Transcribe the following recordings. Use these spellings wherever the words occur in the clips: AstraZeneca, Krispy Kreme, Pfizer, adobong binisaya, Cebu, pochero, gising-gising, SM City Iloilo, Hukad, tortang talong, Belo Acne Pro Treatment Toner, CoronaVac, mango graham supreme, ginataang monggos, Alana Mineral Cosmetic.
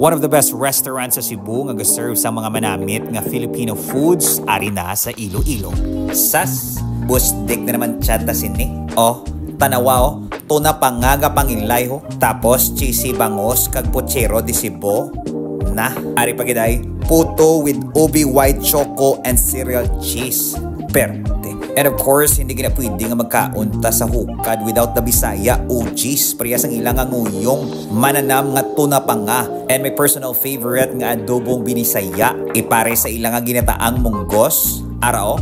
One of the best restaurants sa Cebu nga serve sa mga manamit nga Filipino foods ari na sa Iloilo. Sas, busdik na naman chata sini. Oh, tanawaw, tuna pangaga panginlay ho. Tapos cheesy bangos kag pochero di Cebu. Nah, ari pagiday, puto with ubi white choco and cereal cheese. Perte. And of course, hindi gina pwede nga magkaunta sa Hukad without the Bisaya o cheese. Parehas ang ilang nguyong mananam nga tuna panga. And my personal favorite nga adobong binisaya. Ipare sa ilang nga ginataang monggos. Arao,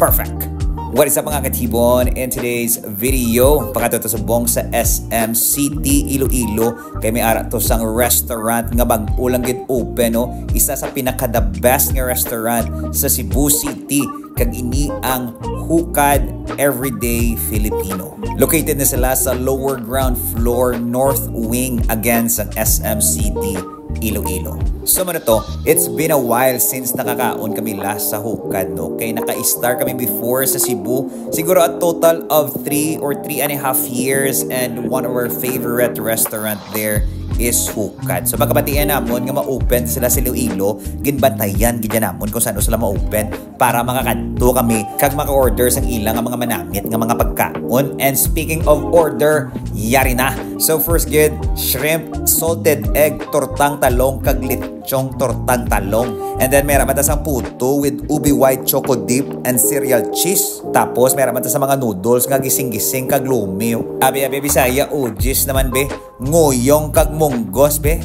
perfect. What is up mga katibon? In today's video, pakatuto sa bong sa SM City Iloilo. Kaya may ara to sang restaurant nga bag-o lang git open. No? Isa sa pinaka the best nga restaurant sa Cebu City. Kag ini ang Hukad Everyday Filipino. Located na sila sa lower ground floor north wing again sa SM City Iloilo. So man to, it's been a while since nakakaon kami last sa Hukad, no? Kaya naka-star kami before sa Cebu. Siguro a total of 3 or 3.5 years, and one of our favorite restaurant there is Hukad. So pagkabatian namon nga ma-open sila sa Iloilo, ginbatayan gid namon kung saan sila ma-open para makakadto kami kag maka-order sang ilang nga mga manamit nga mga pagkaon. And speaking of order, yari na. So first gid, shrimp, salted egg, tortang talong kag lechong tortang talong. And then meron mata sang puto with ubi white choco dip and cereal cheese. Tapos meron mata sa mga noodles nga gising-gising kag lumi. Abi Bisaya ujis naman be. Ngoyong kag monggos be.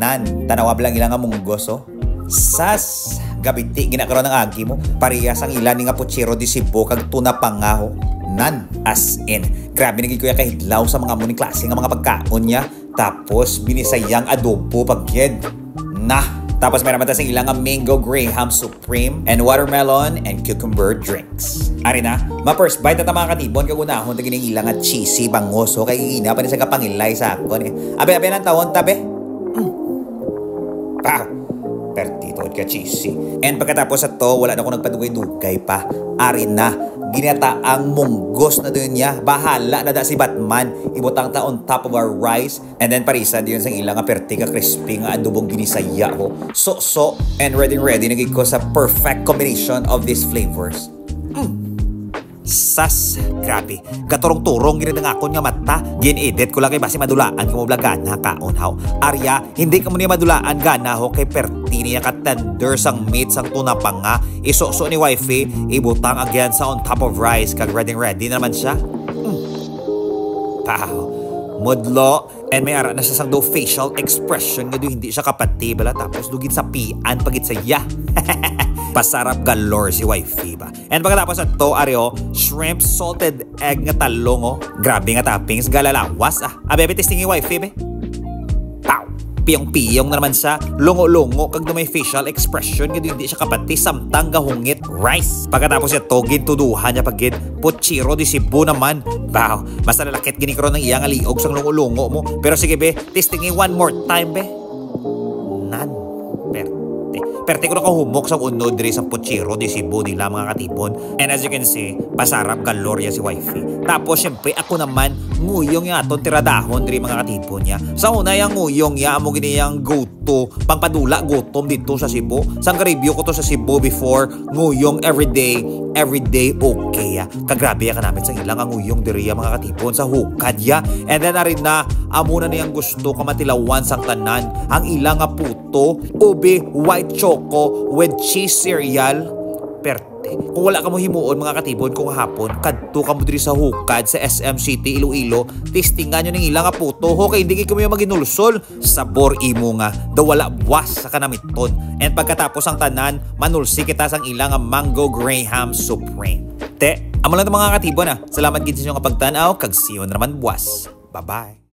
Nan, tanawab lang ilang nga monggos oh. Sas, gabiti ginakaroon ng agi mo. Parehas ang ilan nga pochero di Cebu kag tuna pangaho. Nan, as in. Grabe naging kuya kahidlaw sa mga muning klase nga mga pagkaon niya. Tapos binisayang adobo pagyed. Nah, tapos meron mata sa ilang nga mango graham supreme and watermelon and cucumber drinks. Ari na, ma-first bite at mga katibon kagunahon tagin ng ilang at cheesy bangoso kay ina pa ni sa kapangilay sa akon eh. Abi nang tawon tabe. Wow, pertito ka cheesy. And pagkatapos at to, wala na akong nagpadugay-dugay pa. Ari na, ginataang monggos na doon niya. Bahala na da si Batman. Ibutang ta on top of our rice. And then parisa diyon sa ilang nga pertika crispy nga adobong binisaya ko. So, and ready naging ko sa perfect combination of these flavors. Sas, grabe. Katurong-turong ginid nga akon nga mata. Gin-edit ko lang kay basi madulaan kung mablagan na kaonhaw. Arya, hindi ka mo niya madulaan ganaho kay perti niya ka-tender sang meat sang tuna pa nga. Iso ni wifey, ibutang again sa on top of rice. Kag ready naman siya. Pow. Modlo. And may ara na siya sang do facial expression nga do hindi siya kapati bala. Tapos dugid sa pian pagit sa ya. Pasarap galore si wifey ba. And pagkatapos at to, areo, shrimp salted egg nga talong oh. Grabe nga toppings, galalawas ah. Abi testing yung wifey be. Pow! Piyong-piyong na naman siya. Lungo-lungo kag may facial expression. Gito hindi siya kapati, samtang gahungit rice. Pagkatapos at to, gintuduhan niya pagid. Pochero di Cebu naman. Wow, mas nalalakit ginikro ng iyang aliog sang lungo-lungo mo. Pero sige be, testing yung one more time be. Nan. Perte ko na kahumok sa unod rin sa pochero di Cebu nila mga katipon. And as you can see, pasarap kalorya si wifey. Tapos syempre ako naman, nguyong niya aton tiradahon rin mga katipon niya. Sa una yung nguyong niya, amo giniyang go-to, pangpadula gutom dito sa Cebu. Sang review ko to sa Cebu before, nguyong everyday okay ya. Kagrabe ya kanamit sa ilang ang nguyong diriya mga katipon sa Hukad ya. And then na rin na, amuna niyang gusto kamatilawan sang tanan, ang ilang nga puto, ube, white chocolate with cheese cereal. Perte, kung wala ka mo himuon mga katibon kung hapon, kadto ka mo diri sa Hukad sa SM City Iloilo, testingan nyo ng ilang nga puto ho kay hindi kayo maginulsol. Sabor imo nga daw wala buwas sa kanamiton. And pagkatapos ang tanan, manulsi kita sang ilang nga mango graham supreme. Te, amo lang mga katibon ah. Salamat gid sa inyo nga pagtan-aw kag see you na naman buwas. Bye-bye.